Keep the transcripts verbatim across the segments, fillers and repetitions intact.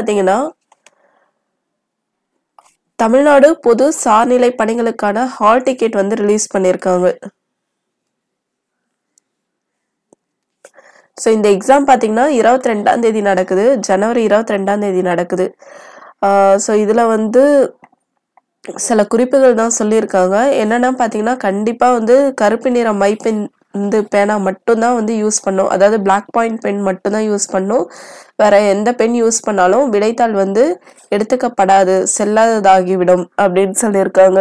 பாத்தீங்கன்னா தமிழ்நாடு பொது சார்நிலை பணிகளுக்கான ஹால் டிக்கெட் வந்து ரிலீஸ் பண்ணிருக்காங்க. சோ இந்த எக்ஸாம் பாத்தீங்கன்னா இருபத்தி ரெண்டாம் தேதி நடக்குது, ஜனவரி இருபத்தி ரெண்டாம் தேதி நடக்குது. சோ இதுல வந்து சில குறிப்புகள் தான் சொல்லியிருக்காங்க. என்னன்னா பாத்தீங்கன்னா கண்டிப்பா வந்து கருப்பு நிற மைப்பெண் இந்த பேனா மட்டும்தான் வந்து யூஸ் பண்ணும், அதாவது பிளாக் பாயிண்ட் பென் மட்டும்தான் யூஸ் பண்ணும். வேற எந்த பென் யூஸ் பண்ணாலும் விடைத்தாள் வந்து எடுத்துக்கப்படாது, செல்லாததாகிவிடும் அப்படின்னு சொல்லியிருக்காங்க.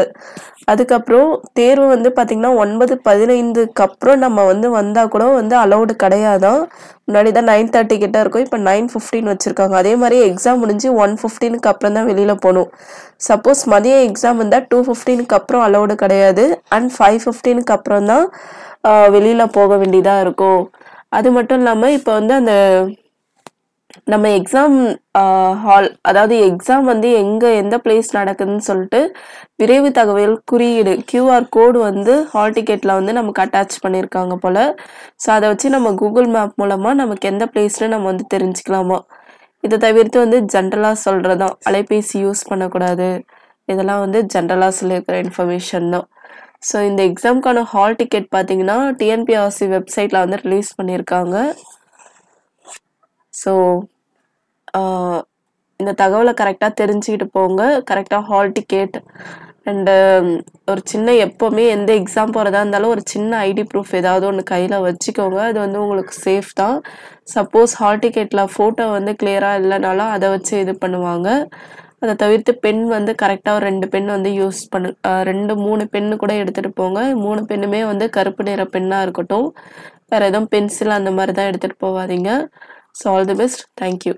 அதுக்கப்புறம் தேர்வு வந்து பார்த்தீங்கன்னா ஒன்பது பதினைந்துக்கு அப்புறம் நம்ம வந்து வந்தால் கூட வந்து அலௌடு கிடையாதான். முன்னாடி தான் நைன் தேர்ட்டி கிட்ட இருக்கும், இப்போ நைன் ஃபிஃப்டின் வச்சுருக்காங்க. அதே மாதிரி எக்ஸாம் முடிஞ்சு ஒன் ஃபிஃப்டினுக்கு அப்புறம் தான் வெளியில் போகணும். சப்போஸ் மதியம் எக்ஸாம் வந்தால் டூ ஃபிஃப்டினுக்கு அப்புறம் அலௌடு கிடையாது, அண்ட் ஃபைவ் ஃபிஃப்டினுக்கு அப்புறம் தான் வெளியில் போக வேண்டியதாக இருக்கும். அது மட்டும் இல்லாமல் இப்போ வந்து அந்த நம்ம எக்ஸாம் ஹால், அதாவது எக்ஸாம் வந்து எங்கே எந்த பிளேஸ் நடக்குதுன்னு சொல்லிட்டு விரைவு தகவல் குறியீடு கியூஆர் கோடு வந்து ஹால் டிக்கெட்டில் வந்து நமக்கு அட்டாச் பண்ணியிருக்காங்க போல். ஸோ அதை வச்சு நம்ம கூகுள் மேப் மூலமாக நமக்கு எந்த பிளேஸ்னு நம்ம வந்து தெரிஞ்சுக்கலாமா. இதை தவிர்த்து வந்து ஜென்ரலாக சொல்கிறதான், அலைபேசி யூஸ் பண்ணக்கூடாது, இதெல்லாம் வந்து ஜென்ரலாக சொல்லியிருக்கிற இன்ஃபர்மேஷன் தான். ஸோ இந்த எக்ஸாமுக்கான ஹால் டிக்கெட் பார்த்தீங்கன்னா டிஎன்பிஎஸ்சி வெப்சைட்டில் வந்து ரிலீஸ் பண்ணியிருக்காங்க. ஸோ இந்த தகவலை கரெக்டாக தெரிஞ்சுக்கிட்டு போங்க. கரெக்டாக ஹால் டிக்கெட் அண்டு ஒரு சின்ன எப்போவுமே எந்த எக்ஸாம் போகிறதா இருந்தாலும் ஒரு சின்ன ஐடி ப்ரூஃப் ஏதாவது ஒன்று கையில் வச்சுக்கோங்க, அது வந்து உங்களுக்கு சேஃப் தான். சப்போஸ் ஹால் டிக்கெட்டில் ஃபோட்டோ வந்து கிளியராக இல்லைனாலும் அதை வச்சு இது பண்ணுவாங்க. அதை தவிர்த்து பெண் வந்து கரெக்டாக ஒரு ரெண்டு பெண் வந்து யூஸ் பண்ணு, ரெண்டு மூணு பெண்ணு கூட எடுத்துகிட்டு போங்க. மூணு பெண்ணுமே வந்து கருப்பு நிற பெண்ணாக இருக்கட்டும். வேறு எதுவும் பென்சில் அந்த மாதிரி தான் எடுத்துகிட்டு போகாதீங்க. So all the best, thank you.